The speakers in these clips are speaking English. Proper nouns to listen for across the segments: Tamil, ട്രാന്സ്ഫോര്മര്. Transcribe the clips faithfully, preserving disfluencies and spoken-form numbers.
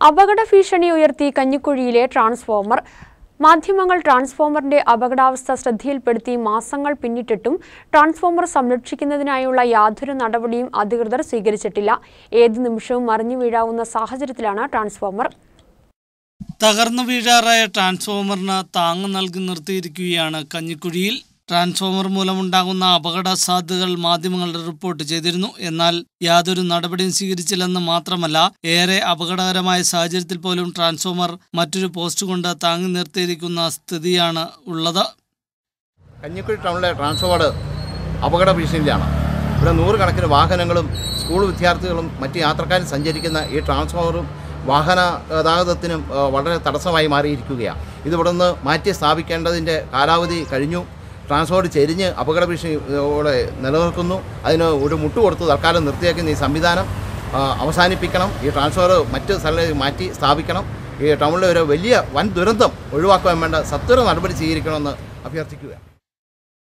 Abagada Fishani Uyerti Kanyukuriile transformer Mathimangal transformer de Abagavasta Stadhil Perti Masangal Pinitetum transformer Samnut Chicken the Nayula Yadur and Adabadim Adigurda Sigaritilla Edinimshu Marni Vida on the Sahajritlana transformer Tagarna Vijara transformer Tangan Algunurti Kuyana Kanyukuril Transformer Mulamundaguna, Bagada Sadal, Madimal report Jedirno, Enal, Yadur Nadabadin Sigrichil and the Matra Mala, Ere Abagadama Sajatil Polum Transformer, Matri Postugunda, Tang Nertericuna, Stadiana, Ulada. Can you town like Transformer Abagada Vishiliana? When Uraka Wakanangalum, School with Yartilum, Matiatrakan, Sanjarikana, a transformer, Wahana, Dagatin, Water Tarasavai Mari Kuya. Is the Mati Savikanda in the Karavadi, Karinu. Transfer Cherinia, Apagabishi or Nalokuno, I know Udamutu or to the Karan Nurtiak in the Samidana, Avasani Picanum, a transfer Matus Salai Mati, Savicanum, a Tamil Velia, one Durantum, Uruaka Manda, Saturn, Arbati on the Apiaticula.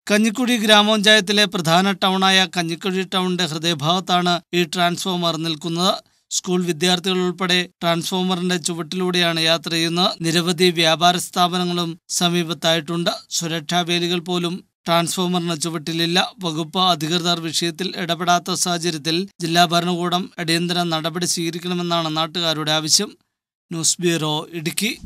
Kanyukudi Gramon Jayatele, Pradhana Townaya, Kanyukudi Town de Hrdebhatana, a transformer Nilkuna. School with the Arthur transformer and the Chuvatiludi and Yatraina, Nirvadi Vyabar Stavangalum, Sami Vataitunda, Sureta Velical Polum, Transformer Nachuvatililla, Vagupa, Adigardar Vishitil, Edapata Sajiritil, Jilla Barnavodam, Adendra, Nadabad Sirikilamananata Rudavisham, News Bureau, Idiki.